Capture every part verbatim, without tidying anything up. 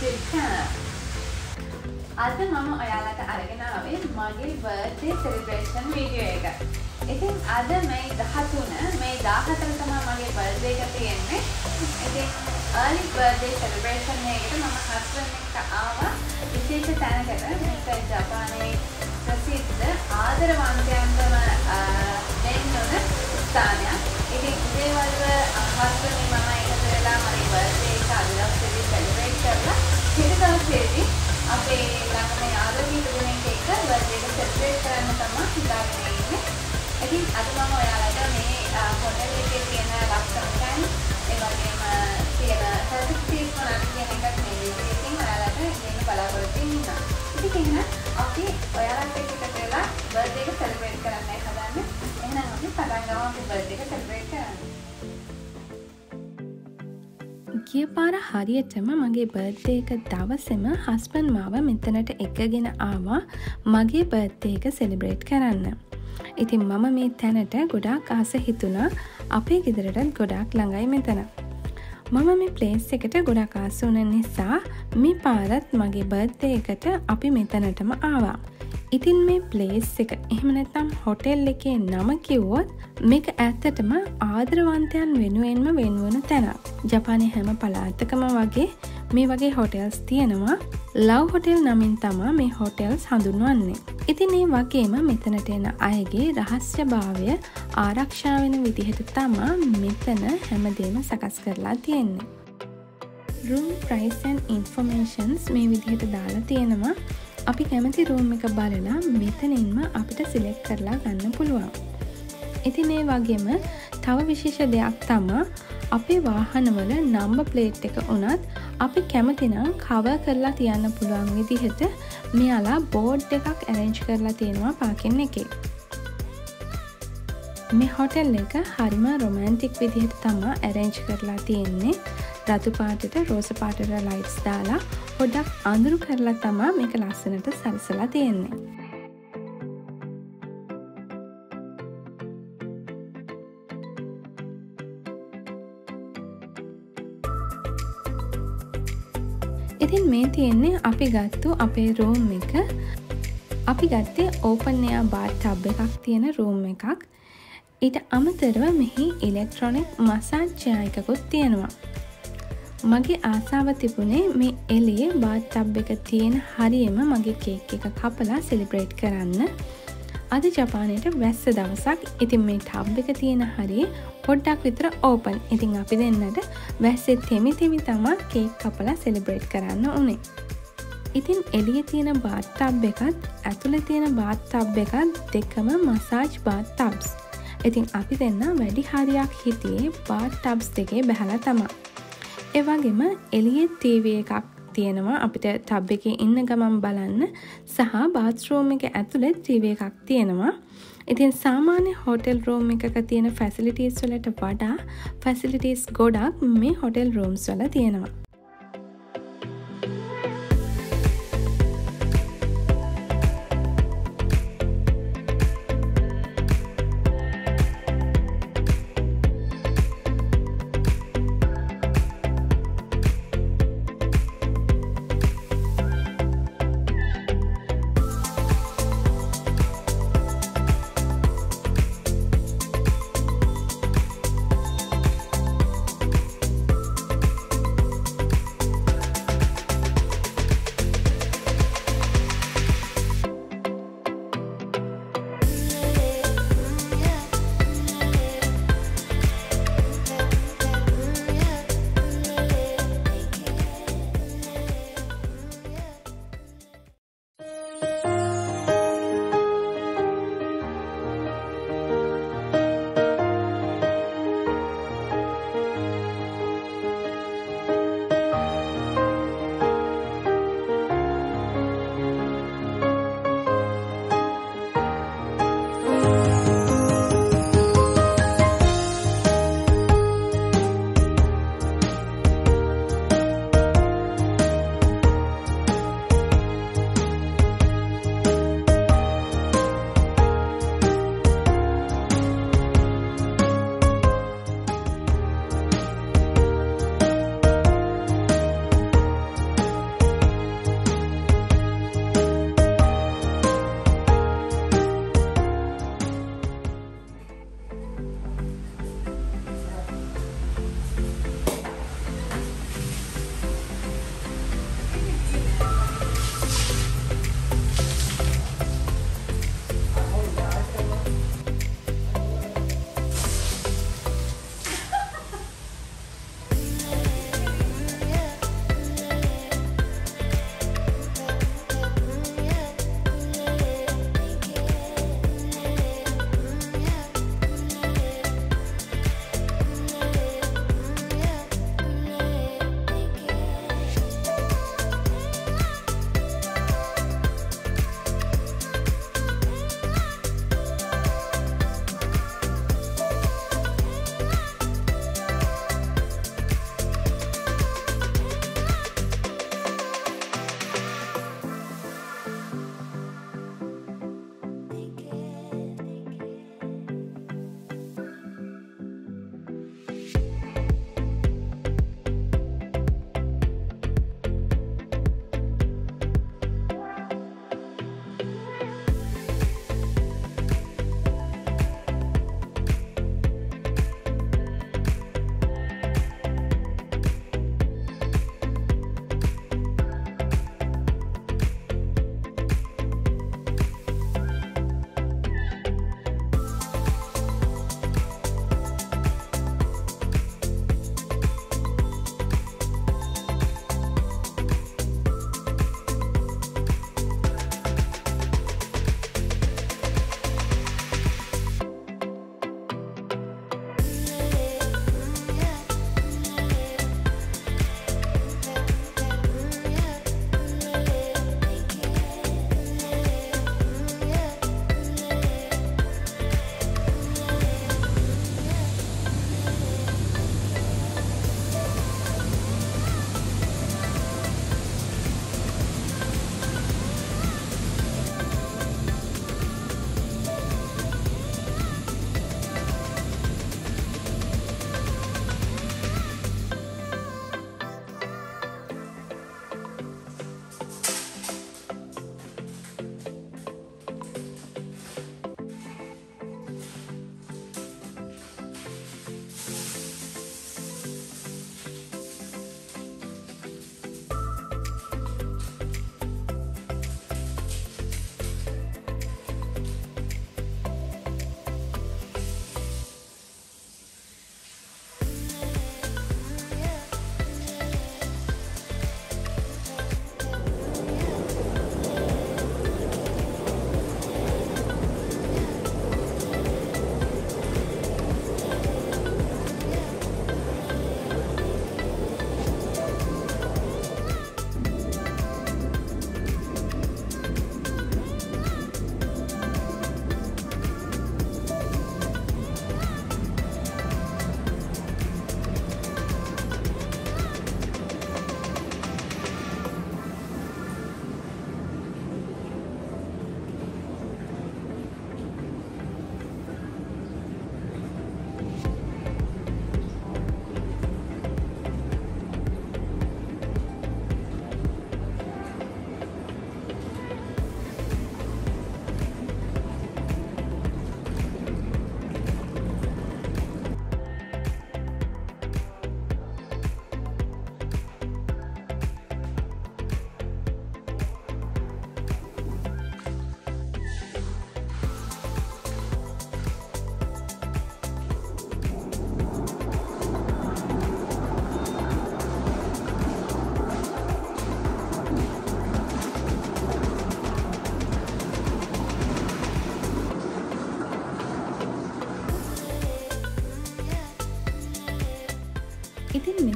Japan. Add the mama oyalata aragena away mage birthday celebration video eka. Itin ada May thirteenth May fourteenth thama mage birthday ekak tiyenne. Itin early birthday celebration ekata mama husband ekka aawa visesha thanakata me Japane prasiddha aadaravantayantama dennona sthanayak. Itin ide walwa husband me mama ekatha vela mage birthday ekka adilakshedi celebrate karala heda dawaseedi ape langame yaluweek denek ekka birthday ekak celebrate karanna thama hidagena inne. I think I don't know what I mean. I'm going to be in a lot of time. I'm going to be in a perfect place for a meeting. I'm going to be in a collaborating. I'm going to be a birthday celebrator. I'm going to be a birthday celebrator. ගිය පාර හරියටම මගේ birthday එක දවසේම husband මාව මෙතනට එකගෙන ආවා මගේ birthday එක සෙලිබ්‍රේට් කරන්න. ඉතින් මම මේ තැනට ගොඩාක් ආස හිතුණා. අපේ ගෙදරටත් ගොඩාක් ළඟයි මෙතන. මම මේ ප්ලේස් එකට ගොඩාක් ආස වුණ නිසා මේ පාරත් මගේ බර්ත්ඩේ එකට අපි මෙතනටම ආවා. ඉතින් මේ ප්ලේස් එක එහෙම නැත්නම් හොටෙල් එකේ නම කිව්වොත් මේක ඇත්තටම ආදරවන්තයන් වෙනුවෙන්ම වෙන්වන තැනක්. ජපානයේ හැම පළාතකම වගේ මේ වගේ හොටෙල්ස් තියෙනවා. ලව් හොටෙල් නමින් තමයි මේ හොටෙල්ස් හඳුන්වන්නේ. ඉතින් මේ වගේම මෙතනට එන අයගේ රහස්‍යභාවය ආරක්ෂා වෙන විදිහට තමයි මෙතන හැමදේම සකස් කරලා තියෙන්නේ. Room price and informations මේ විදිහට දාලා තියෙනවා. අපි කැමති room එක බලලා මෙතනින්ම අපිට select කරලා ගන්න පුළුවන්. ඉතින් මේ වගේම තව විශේෂ දෙයක් තමයි අපේ වාහනවල number plate එක උනත් අපි කැමති නම් cover කරලා තියන්න පුළුවන් විදිහට මෙයාලා board එකක් arrange කරලා තියෙනවා parking එකේ. මේ hotel එක හරිම romantic විදිහට තමයි arrange කරලා තියෙන්නේ. රතු පාටට රෝස පාටට lights දාලා පොඩක් අඳුරු කරලා තමයි මේක ලස්සනට සරසලා තියෙන්නේ. ඉතින් මේ තියෙන්නේ අපි ගත්තු අපේ room එක. අපි ගත්තේ open air bathtub එකක් තියෙන room එකක්. ඊට අමතරව මෙහි electronic massage chair එකකුත් තියෙනවා. මගේ ආසාව තිබුණේ මේ එළියේ bathtub එක තියෙන හරියම මගේ cake එක කපලා celebrate කරන්න. අද ජපානයේට වැස්ස දවසක්. ඉතින් මේ tub එක තියෙන හරිය පොඩ්ඩක් විතර ඕපන්. ඉතින් අපි දෙන්නට වැස්සේ තෙමි තෙමි තමයි කේක් කපලා සෙලිබ්‍රේට් කරන්න උනේ. ඉතින් එළියේ තියෙන බාත් ටබ් එකත් ඇතුලේ තියෙන බාත් ටබ් එකත් දෙකම මසාජ් බාත් ටබ්ස්. ඉතින් අපි දෙන්න වැඩි හරියක් හිටියේ බාත් ටබ්ස් දෙකේ බහලා තමයි. ඒ වගේම එළියේ ටීවී එකක් තියෙනවා අපිට ටබ් එකේ ඉන්න ගමන් බලන්න සහ බාත් රූම් එකේ ඇතුලේ ටීවී එකක් තියෙනවා. ඉතින් සාමාන්‍ය හොටෙල් රූම් එකක තියෙන ෆැසිලිටිස් වලට වඩා ෆැසිලිටිස් ගොඩක් මේ හොටෙල් රූම්ස් වල තියෙනවා.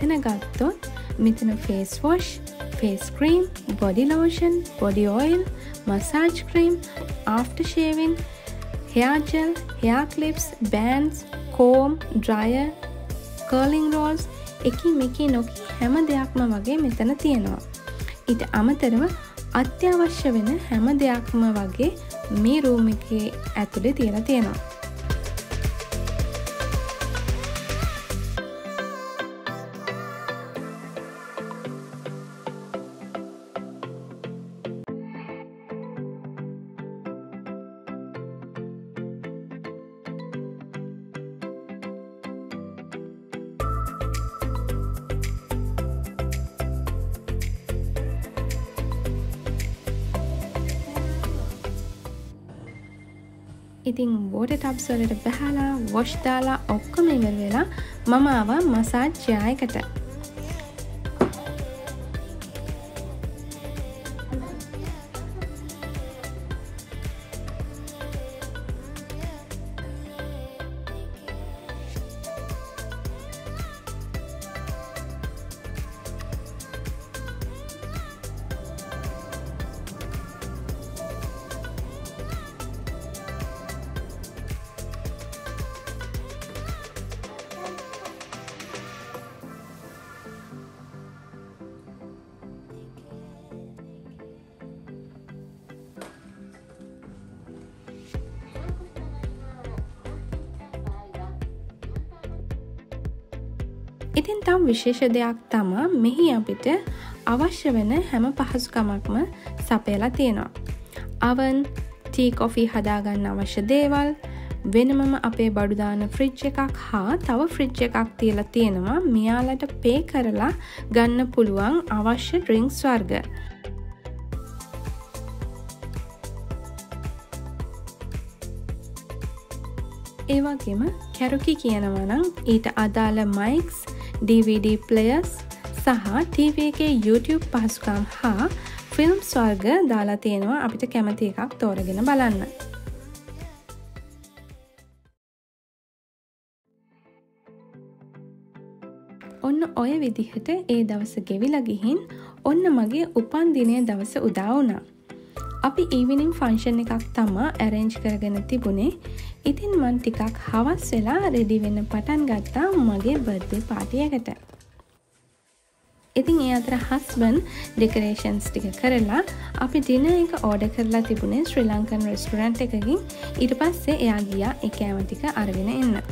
මෙතන ගත්තොත් මෙතන face wash, face cream, body lotion, body oil, massage cream, after shaving, hair gel, hair clips, bands, comb, dryer, curling rolls එකී මෙකී නොකී හැම දෙයක්ම වගේ මෙතන තියෙනවා. ඊට අමතරව අත්‍යවශ්‍ය වෙන හැම දෙයක්ම වගේ මේ room එකේ ඇතුලේ තියලා තියෙනවා. ඉතින් water tubs වලට බහලා wash දාලා ඔක්කොම ඉවර වෙලා මම ආවා massage chair එකට. ඉතින් තම විශේෂ දෙයක් තමයි මෙහි අපිට අවශ්‍ය වෙන හැම පහසුකමක්ම සපයලා තියෙනවා. oven, tea coffee හදාගන්න අවශ්‍ය දේවල් වෙනමම අපේ බඩු දාන ෆ්‍රිජ් එකක් හා තව ෆ්‍රිජ් එකක් තියලා තියෙනවා. මෙයාලට pay කරලා ගන්න පුළුවන් අවශ්‍ය drinks වර්ග. ඒ වගේම කැරුකි කියනවා නම් ඊට අදාළ mics D V D players සහ T V එකේ YouTube පහසුකම් හා ෆිල්ම් වර්ග දාලා තියෙනවා අපිට කැමති එකක් තෝරගෙන බලන්න. ඔන්න ඔය විදිහට ඒ දවස ගෙවිලා ගිහින් ඔන්න මගේ උපන් දිනයේ දවස උදා වුණා. අපි evening function එකක් තමයි arrange කරගෙන තිබුණේ. ඉතින් මන් ටිකක් හවස් වෙලා ready වෙන්න පටන් ගත්තා මගේ birthday party එකට. ඉතින් ඒ අතර husband decorations ටික කරලා අපි dinner එක order කරලා තිබුණේ Sri Lankan restaurant එකකින්. ඊට පස්සේ එයා ගියා ඒ කෑම ටික අරගෙන එන්න.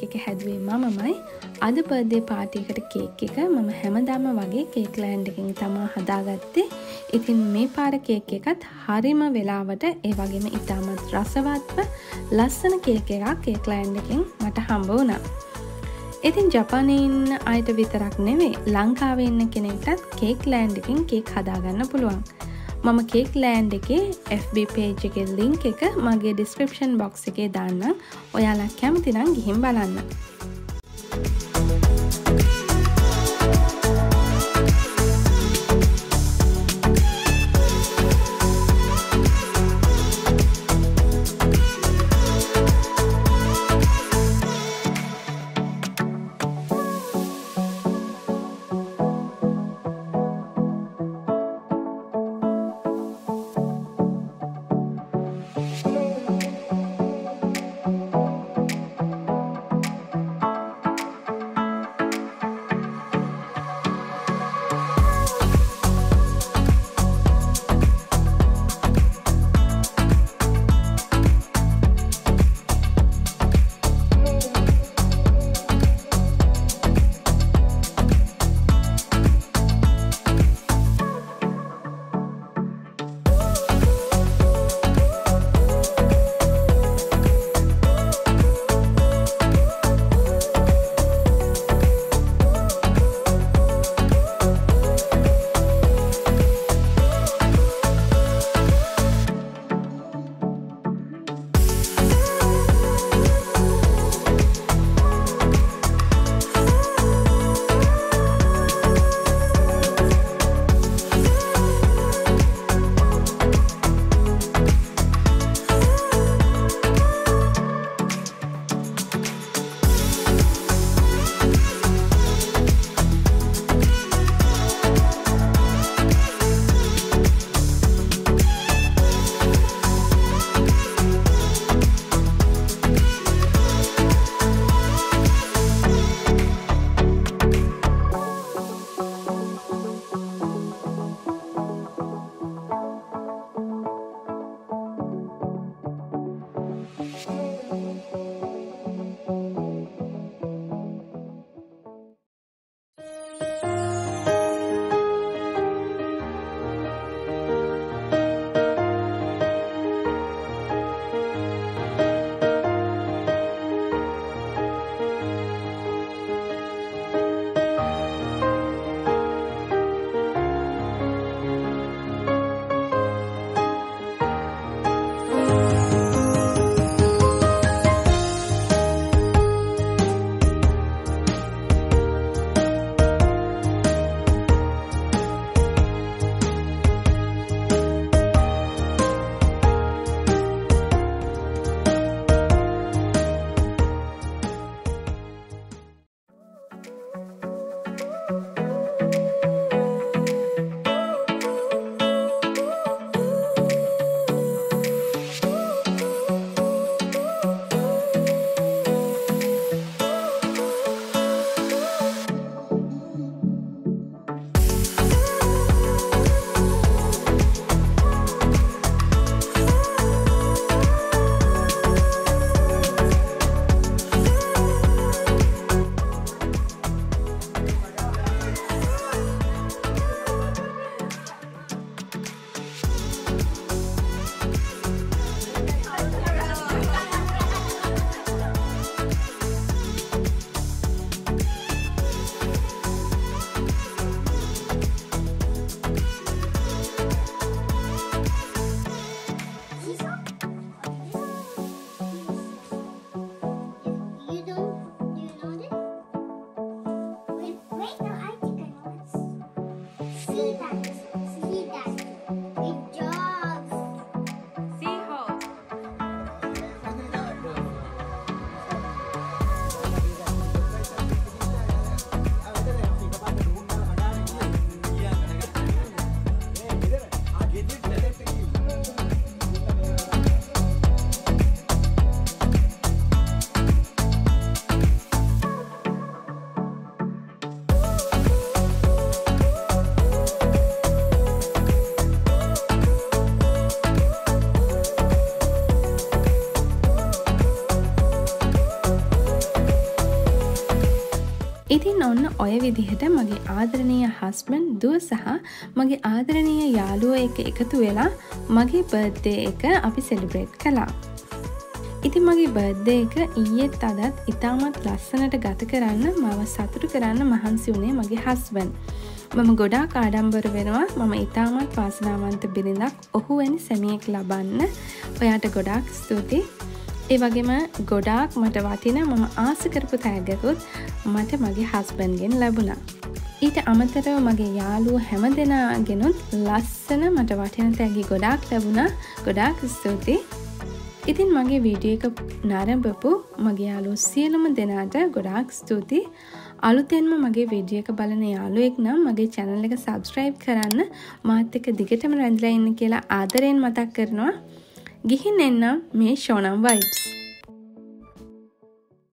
cake එක හැදුවේ මමමයි. අද birthday party එකට cake එක මම හැමදාම වගේ cake land එකකින් තමයි හදාගත්තේ. ඉතින් මේ පාර cake එකත් හරිම වෙලාවට ඒ වගේම ඉතාමත් රසවත්ව ලස්සන cake එකක් cake land එකකින් මට හම්බ වුණා. ඉතින් ජපානයේ ඉන්න අයට විතරක් නෙවෙයි ලංකාවේ ඉන්න කෙනෙක්ටත් cake land එකකින් cake හදාගන්න පුළුවන්. මම Cake Land එකේ F B page එකේ link එක මගේ description box එකේ දාන්නම්. ඔයාලා කැමති නම් ගිහින් බලන්න. ඔන්න ඔය විදිහට මගේ ආදරණීය හස්බන්ඩ් දුව සහ මගේ ආදරණීය යාළුවෝ එක්ක එකතු වෙලා මගේ බර්ත්ඩේ එක අපි සෙලිබ්‍රේට් කළා. ඉතින් මගේ බර්ත්ඩේ එක ඊයේත් අදත් ඉතාමත් ලස්සනට ගත කරන්න මම සතුටු කරන්න මහන්සි වුණේ මගේ හස්බන්ඩ්. මම ගොඩාක් ආඩම්බර වෙනවා මම ඉතාමත් වාසනාවන්ත බිරිඳක් ඔහු වෙනි සැමියෙක් ලබන්න. ඔයාට ගොඩාක් ස්තුතියි. ඒ වගේම ගොඩාක් මට වටින මම ආස කරපු තෑග්ගකුත් මට මගේ හස්බන්ඩ්ගෙන් ලැබුණා. ඊට අමතරව මගේ යාළුවෝ හැමදෙනාගෙනුත් ලස්සන මට වටින තෑගි ගොඩාක් ලැබුණා. ගොඩාක් ස්තුතියි. ඉතින් මගේ වීඩියෝ එක නරඹපු මගේ යාළුවෝ සියලුම දෙනාට ගොඩාක් ස්තුතියි. අලුතෙන්ම මගේ වීඩියෝ එක බලන යාළුවෙක් නම් මගේ channel එක subscribe කරන්න මාත් එක්ක දිගටම රැඳිලා ඉන්න කියලා ආදරයෙන් මතක් කරනවා. ගිහින් එන්න මේ ශෝනම් වයිබ්ස්